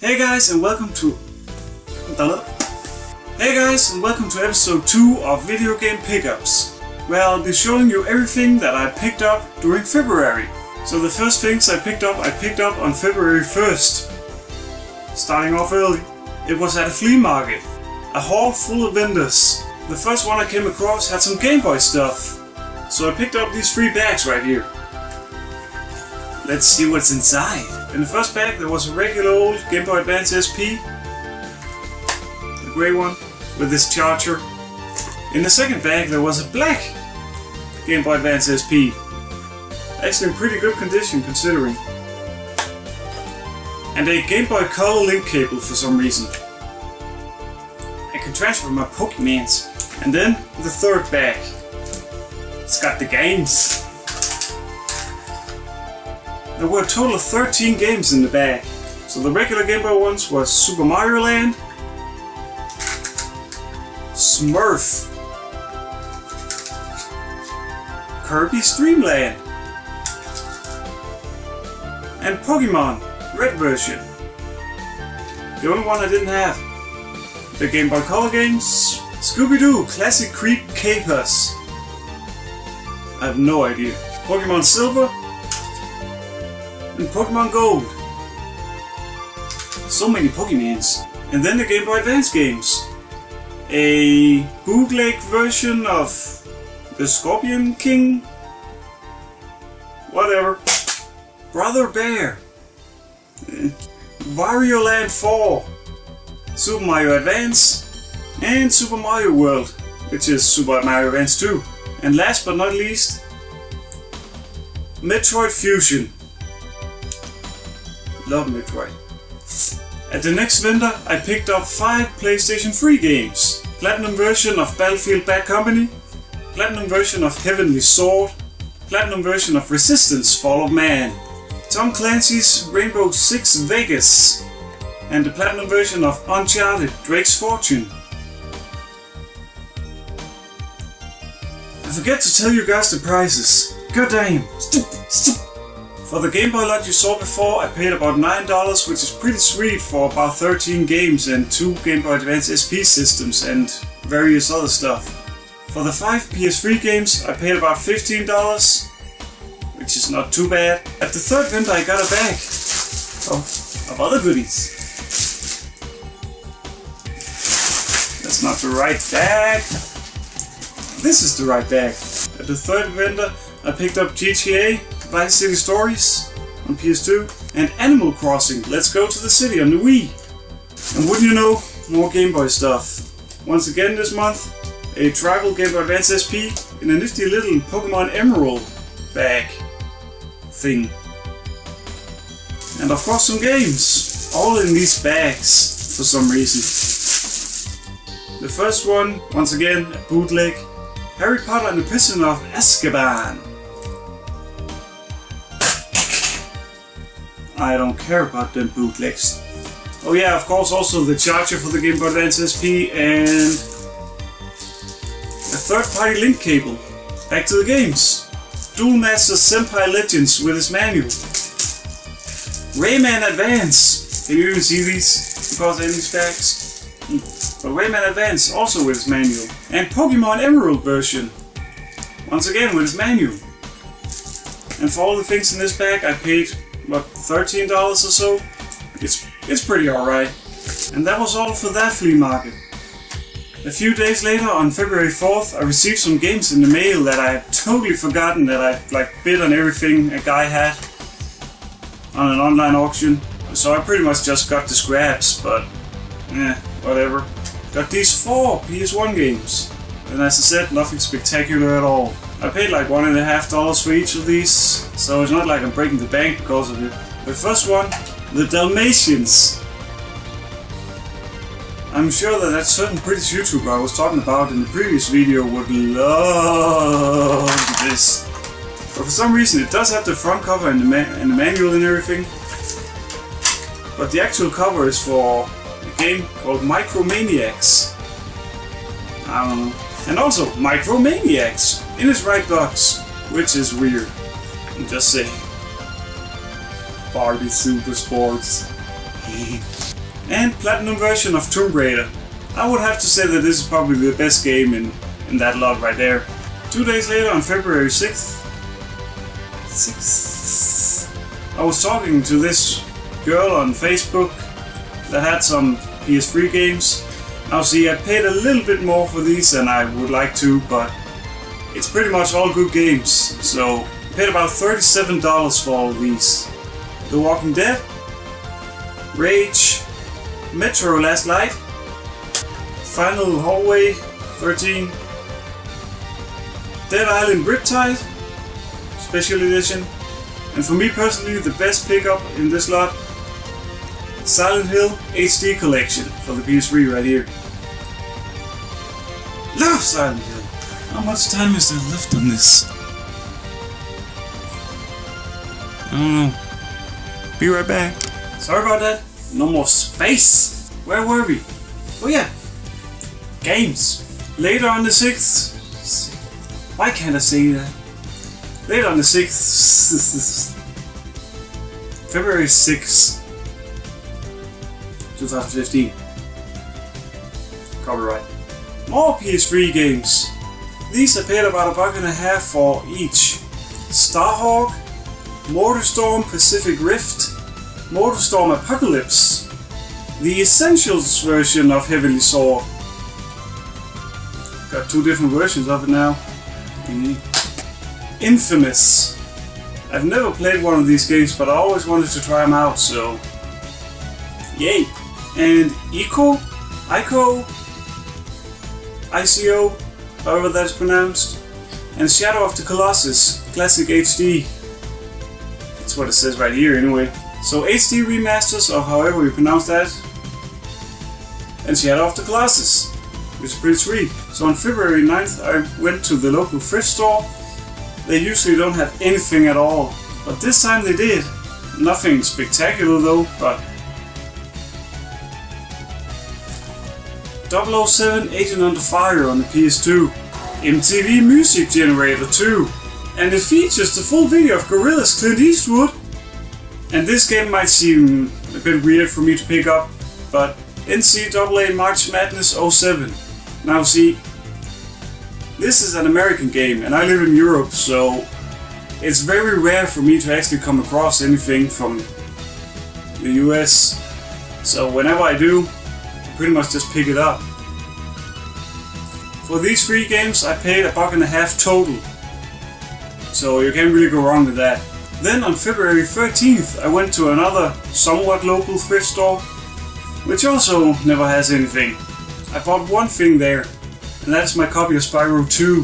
Hey guys and welcome to episode 2 of Video Game Pickups, where I'll be showing you everything that I picked up during February. So the first things I picked up on February 1st. Starting off early, it was at a flea market, a hall full of vendors. The first one I came across had some Game Boy stuff, so I picked up these three bags right here. Let's see what's inside. In the first bag there was a regular old Game Boy Advance SP, the grey one, with this charger. In the second bag there was a black Game Boy Advance SP, actually in pretty good condition considering. And a Game Boy Color link cable for some reason. I can transfer my Pokémons. And then the third bag. It's got the games. There were a total of 13 games in the bag. So the regular Game Boy ones was Super Mario Land, Smurf, Kirby's Dream Land, and Pokémon Red version. The only one I didn't have. The Game Boy Color games, Scooby-Doo Classic Creep Capers. I have no idea. Pokémon Silver, and Pokémon Gold. So many Pokémons. And then the Game Boy Advance games. A bootleg version of The Scorpion King. Whatever. Brother Bear. Wario Land 4. Super Mario Advance. And Super Mario World, which is Super Mario Advance 2. And last but not least, Metroid Fusion. Love Metroid. At the next vendor I picked up 5 PlayStation 3 games. Platinum version of Battlefield Bad Company, Platinum version of Heavenly Sword, Platinum version of Resistance Fall of Man, Tom Clancy's Rainbow Six Vegas, and the Platinum version of Uncharted Drake's Fortune. I forget to tell you guys the prices. Goddamn! For the Game Boy lot you saw before, I paid about $9, which is pretty sweet for about 13 games and 2 Game Boy Advance SP systems and various other stuff. For the 5 PS3 games, I paid about $15, which is not too bad. At the third vendor I got a bag of other goodies. That's not the right bag. This is the right bag. At the third vendor I picked up GTA Vice City Stories on PS2 and Animal Crossing Let's Go to the City on the Wii. And wouldn't you know, more Game Boy stuff. Once again this month, a Tribal Game Boy Advance SP in a nifty little Pokémon Emerald bag thing. And of course some games, all in these bags for some reason. The first one, once again, a bootleg, Harry Potter and the Prisoner of Azkaban. I don't care about them bootlegs. Oh yeah, of course also the charger for the Game Boy Advance SP and a third-party link cable. Back to the games. Duel Master Senpai Legends with his manual. Rayman Advance. Can you even see these? Because they're in these packs. But Rayman Advance also with his manual. And Pokémon Emerald version. Once again with his manual. And for all the things in this pack I paid about $13 or so. It's pretty alright. And that was all for that flea market. A few days later, on February 4th, I received some games in the mail that I had totally forgotten that I bid on everything a guy had on an online auction. So I pretty much just got the scraps, but whatever. Got these 4 PS1 games. And as I said, nothing spectacular at all. I paid like $1.50 for each of these, so it's not like I'm breaking the bank because of it. The first one, the Dalmatians. I'm sure that certain British YouTuber I was talking about in the previous video would love this. But for some reason it does have the front cover and the manual and everything. But the actual cover is for a game called Micromaniacs. I don't know. And also Micromaniacs in its right box, which is weird. I'm just saying. Barbie Super Sports. and platinum version of Tomb Raider. I would have to say that this is probably the best game in that lot right there. 2 days later, on February 6th, I was talking to this girl on Facebook that had some PS3 games. Now see, I paid a little bit more for these than I would like to, but it's pretty much all good games, so I paid about $37 for all of these. The Walking Dead, Rage, Metro Last Light, Final Hallway 13, Dead Island Riptide, Special Edition, and for me personally the best pickup in this lot, Silent Hill HD Collection for the PS3 right here. Love Silent Hill! How much time is there left on this? I don't know. Be right back. Sorry about that. No more space. Where were we? Oh yeah. Games. Later on the 6th. Why can't I say that? Later on the 6th. February 6th. 2015. Copyright. More PS3 games. These I paid about $1.50 for each. Starhawk, MotorStorm Pacific Rift, MotorStorm Apocalypse, the Essentials version of Heavenly Sword. Got two different versions of it now. Infamous. I've never played one of these games, but I always wanted to try them out, so yay! And ICO, however that's pronounced, and Shadow of the Colossus Classic HD. That's what it says right here anyway. So HD remasters, or however you pronounce that, and Shadow of the Colossus, which is pretty sweet. So on February 9th I went to the local thrift store. They usually don't have anything at all, but this time they did. Nothing spectacular though, but 007 Agent Under Fire on the PS2, MTV Music Generator 2, and it features the full video of Gorillaz Clint Eastwood. And this game might seem a bit weird for me to pick up, but NCAA March Madness 07. Now see, this is an American game and I live in Europe, so it's very rare for me to actually come across anything from the US, so whenever I do, pretty much just pick it up. For these three games I paid $1.50 total, so you can't really go wrong with that. Then on February 13th I went to another somewhat local thrift store, which also never has anything. I bought one thing there, and that's my copy of Spyro 2,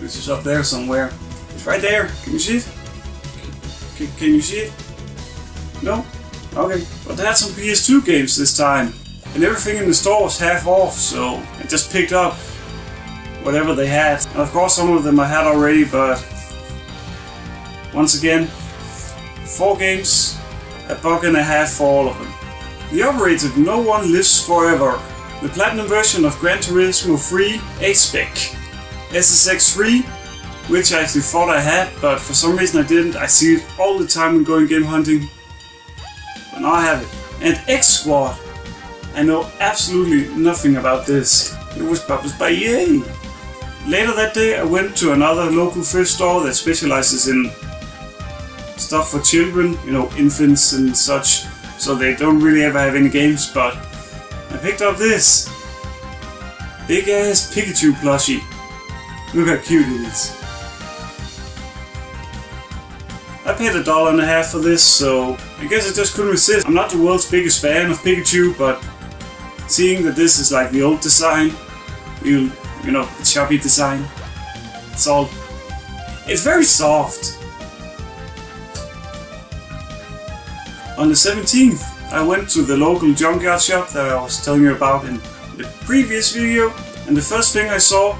which is up there somewhere. It's right there, can you see it? Can you see it? No? Okay, but they had some PS2 games this time. And everything in the store was half off, so I just picked up whatever they had. And of course some of them I had already, but once again, 4 games, $1.50 for all of them. The operative No One Lives Forever, the platinum version of Gran Turismo 3 A-Spec, SSX3, which I actually thought I had, but for some reason I didn't. I see it all the time when going game hunting, but now I have it. And X-Squad. I know absolutely nothing about this. It was published by EA. Later that day I went to another local thrift store that specializes in stuff for children, you know, infants and such, so they don't really ever have any games, but I picked up this big ass Pikachu plushie. Look how cute it is. I paid $1.50 for this, so I guess I just couldn't resist. I'm not the world's biggest fan of Pikachu, but seeing that this is like the old design, you know, the chubby design, it's very soft. On the 17th I went to the local junkyard shop that I was telling you about in the previous video, and the first thing I saw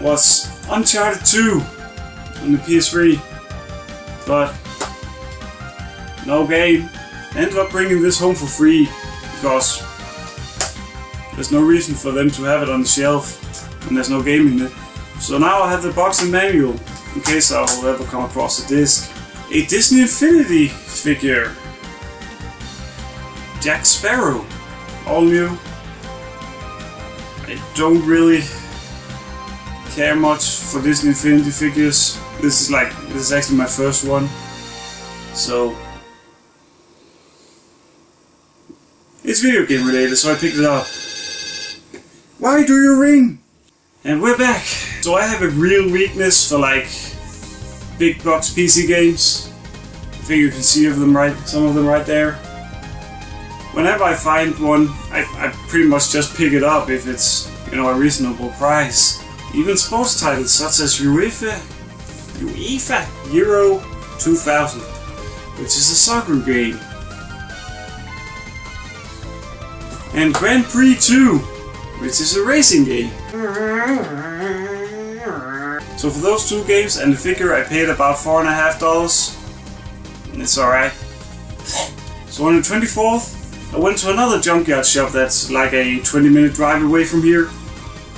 was Uncharted 2 on the PS3, but no game. I ended up bringing this home for free because there's no reason for them to have it on the shelf and there's no game in it. So now I have the box and manual in case I will ever come across a disc. A Disney Infinity figure. Jack Sparrow. on you. I don't really care much for Disney Infinity figures. This is actually my first one, so it's video game related, so I picked it up. Why do you ring? And we're back! So I have a real weakness for like big box PC games. I think you can see of them some of them right there. Whenever I find one, I pretty much just pick it up if it's, you know, a reasonable price. Even sports titles such as UEFA Euro 2000, which is a soccer game. And Grand Prix 2, which is a racing game. So for those two games and the figure I paid about $4.50, and it's alright. So on the 24th I went to another junkyard shop that's like a 20-minute drive away from here,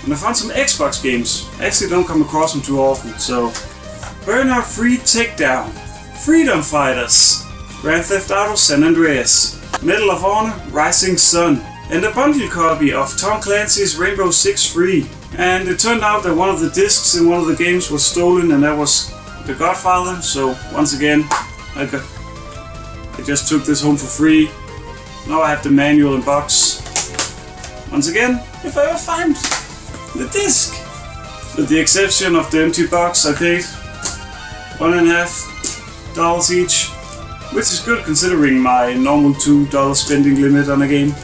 and I found some Xbox games. I actually don't come across them too often, so Burnout 3 Takedown, Freedom Fighters, Grand Theft Auto San Andreas, Medal of Honor Rising Sun, and a bundle copy of Tom Clancy's Rainbow Six Free. And it turned out that one of the discs in one of the games was stolen, and that was The Godfather, so once again, I just took this home for free. Now I have the manual and box. Once again, if I ever find the disc! With the exception of the empty box, I paid $1.50 each, which is good considering my normal $2 spending limit on a game.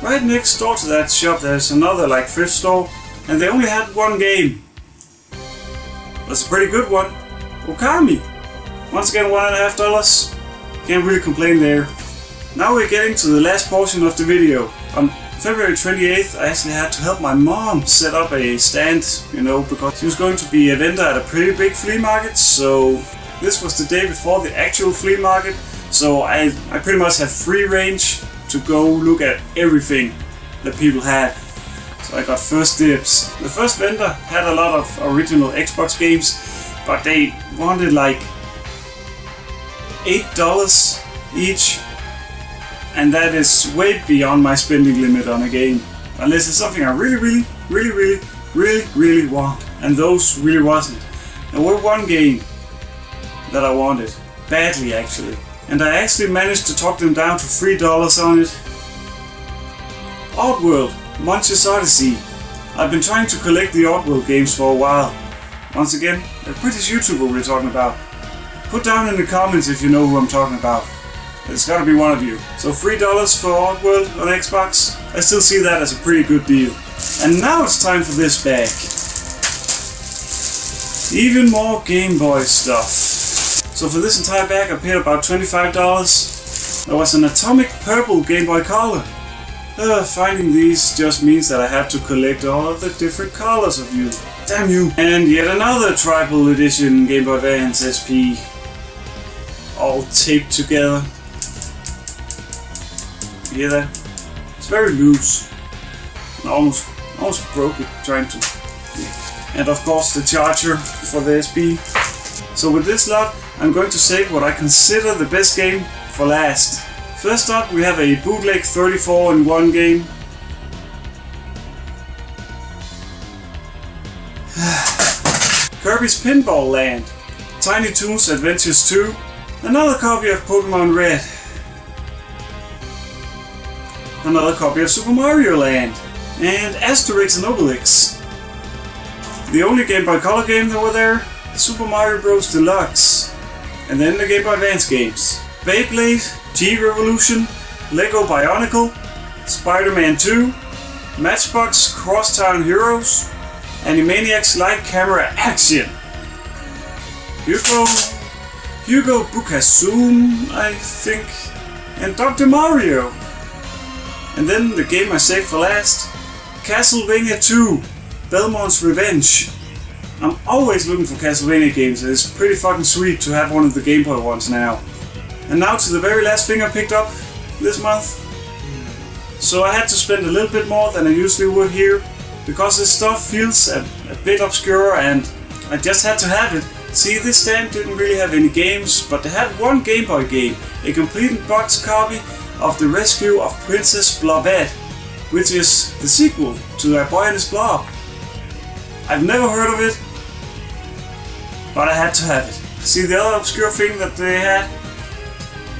Right next door to that shop there's another like thrift store, and they only had one game. That's a pretty good one. Okami. Once again $1.50. Can't really complain there. Now we're getting to the last portion of the video. On February 28th I actually had to help my mom set up a stand, you know, because she was going to be a vendor at a pretty big flea market, so this was the day before the actual flea market, so I pretty much had free range to go look at everything that people had. So I got first dibs. The first vendor had a lot of original Xbox games, but they wanted like $8 each, and that is way beyond my spending limit on a game, unless it's something I really want, and those really wasn't. There were one game that I wanted badly actually, and I actually managed to talk them down to $3 on it. Oddworld, Munch's Odyssey. I've been trying to collect the Oddworld games for a while. Once again, a British YouTuber we're talking about. Put down in the comments if you know who I'm talking about. It's gotta be one of you. So $3 for Oddworld on Xbox, I still see that as a pretty good deal. And now it's time for this bag. Even more Game Boy stuff. So for this entire bag I paid about $25. There was an Atomic Purple Game Boy Color. Finding these just means that I have to collect all of the different colors of you. Damn you! And yet another Tribal Edition Game Boy Advance SP. All taped together. You hear that? It's very loose. I almost broke it trying to... And of course the charger for the SP. So with this lot, I'm going to save what I consider the best game for last. First up we have a bootleg 34-in-1 game. Kirby's Pinball Land, Tiny Toons Adventures 2, another copy of Pokémon Red, another copy of Super Mario Land, and Asterix and Obelix. The only Game Boy Color game that were there, Super Mario Bros. Deluxe. And then the Game Boy Advance games. Beyblade, G-Revolution, Lego Bionicle, Spider-Man 2, Matchbox Crosstown Heroes, Animaniacs Light Camera Action, Hugo Bukasum, I think, and Dr. Mario. And then the game I saved for last, Castlevania 2, Belmont's Revenge. I'm always looking for Castlevania games, and it's pretty fucking sweet to have one of the Game Boy ones now. And now to the very last thing I picked up this month. So I had to spend a little bit more than I usually would here, because this stuff feels a bit obscure and I just had to have it. See, this stand didn't really have any games, but they had one Game Boy game, a complete box copy of the rescue of Princess Blobette, which is the sequel to A Boy and His Blob. I've never heard of it, but I had to have it. See, the other obscure thing that they had,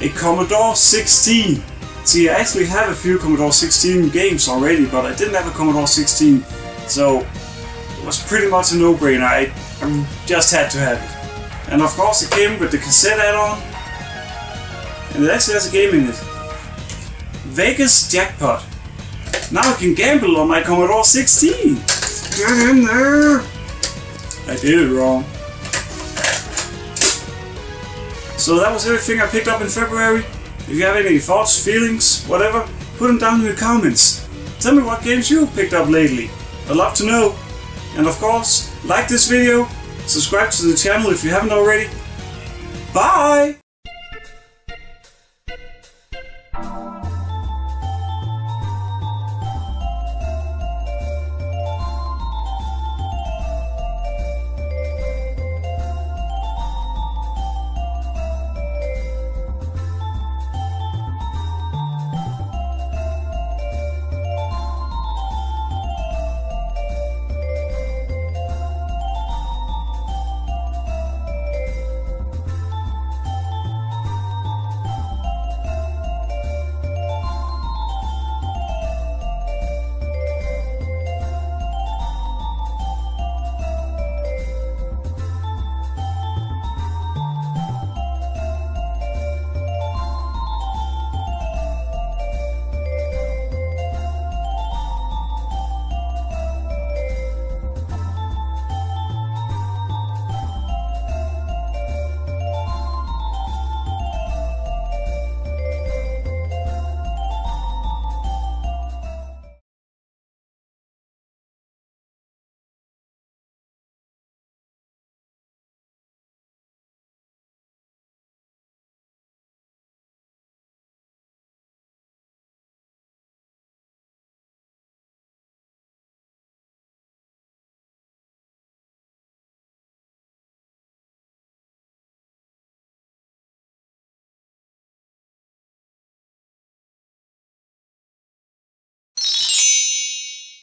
a Commodore 16. See, I actually have a few Commodore 16 games already, but I didn't have a Commodore 16, so it was pretty much a no-brainer. I just had to have it. And of course it came with the cassette add-on, and it actually has a game in it. Vegas Jackpot. Now I can gamble on my Commodore 16! Get in there! I did it wrong. So that was everything I picked up in February. If you have any thoughts, feelings, whatever, put them down in the comments. Tell me what games you picked up lately. I'd love to know. And of course, like this video, subscribe to the channel if you haven't already. Bye!